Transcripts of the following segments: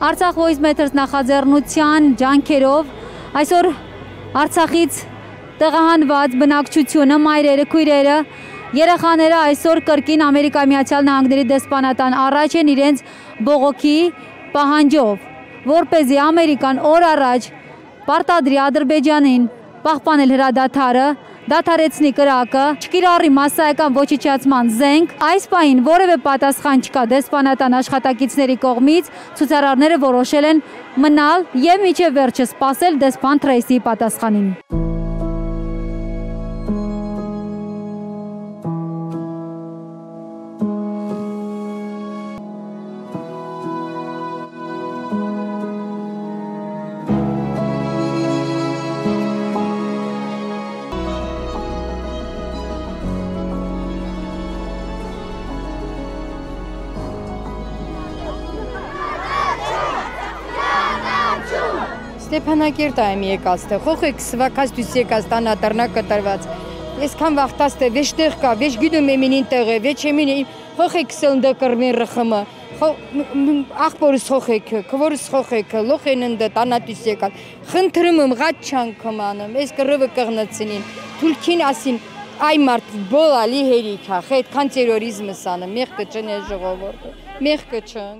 Արցախ Voice Matters նախաձեռնության ջանքերով այսօր Արցախից տեղահանված բնակչությունը, մայրերը, քույրերը, երեխաները այսօր կրկին Ամերիկայի Միացյալ Նահանգների դեսպանատան առաջ են իրենց բողոքի պահանջով, որպեսզի Ամերիկան օր առաջ պարտադրի Ադրբեջանին պահպանել հրադադարը, դադարեցնի կրակը, չկիրառի մասսայական ոչնչացման զենք, այս պահին որևէ պատասխան չկա դեսպանատան աշխատակիցների կողմից, ցուցարարները որոշել են մնալ եւ միջև վերջը սպասել դեսպան Թրեյսիի պատասխանին։ Ստեփանակերտ եմ եկած, թե խոխեք սվակած դուս եկած տանատրնակ կտրված։ Այսքան վախտած թե վեճ տեղ կա, վեճ գիդում եմինին տեղը, վեճ եմին խոխեք սնդը կրմին ռխմը։ Ախորս խոխեք, քորս խոխեք, լոխեն ընդ տանատուս եկած։ Խնդրում եմ ղաց չանքմանում, այս կռվը կղնացնին։ Թուրքին ասին այ մարդ բոլալի հերիք է, այդքան տերորիզմը սանը, մեղքը չն է ժողովուրդը, մեղքը չն։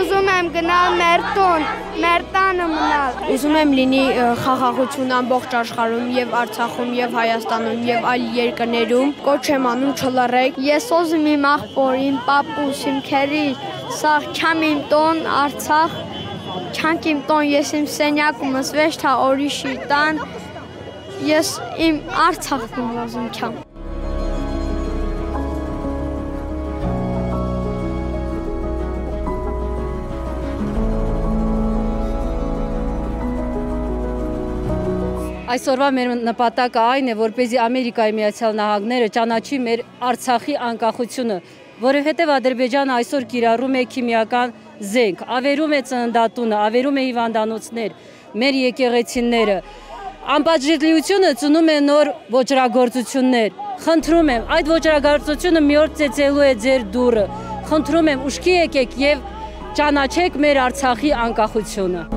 Ուզում եմ գնալ մեր տուն, մեր տանը մնալ։ Ուզում եմ լինի խաղաղություն ամբողջ աշխարհում, եւ Արցախում, եւ Հայաստանում, եւ այլ երկրներում։ Կոչ եմ անում չլռեք։ Ես ուզում եմ ախորին, պապուս, իմ քերի, սաղ չեմ իմ տուն, Արցախ, չեմ իմ տուն, ես իմ սենյակումս վեճ թա օրիշի տան։ Ես իմ Արցախն ուզում չեմ։ Այսօրվա մեր նպատակը այն է, որպեսզի Ամերիկայի Միացյալ Նահանգները ճանաչի մեր Արցախի անկախությունը, որովհետև Ադրբեջանը այսօր կիրառում է քիմիական զենք, ավերում է ծննդատունը, ավերում է հիվանդանոցներ, մեր եկեղեցիները։ Անպատժելիությունը ծնում է նոր ոճրագործություններ։ Խնդրում եմ, այդ ոճրագործությունը մի օր ծեծելու է ձեր դուռը։ Խնդրում եմ, ուշքի եկեք եւ ճանաչեք մեր Արցախի անկախությունը։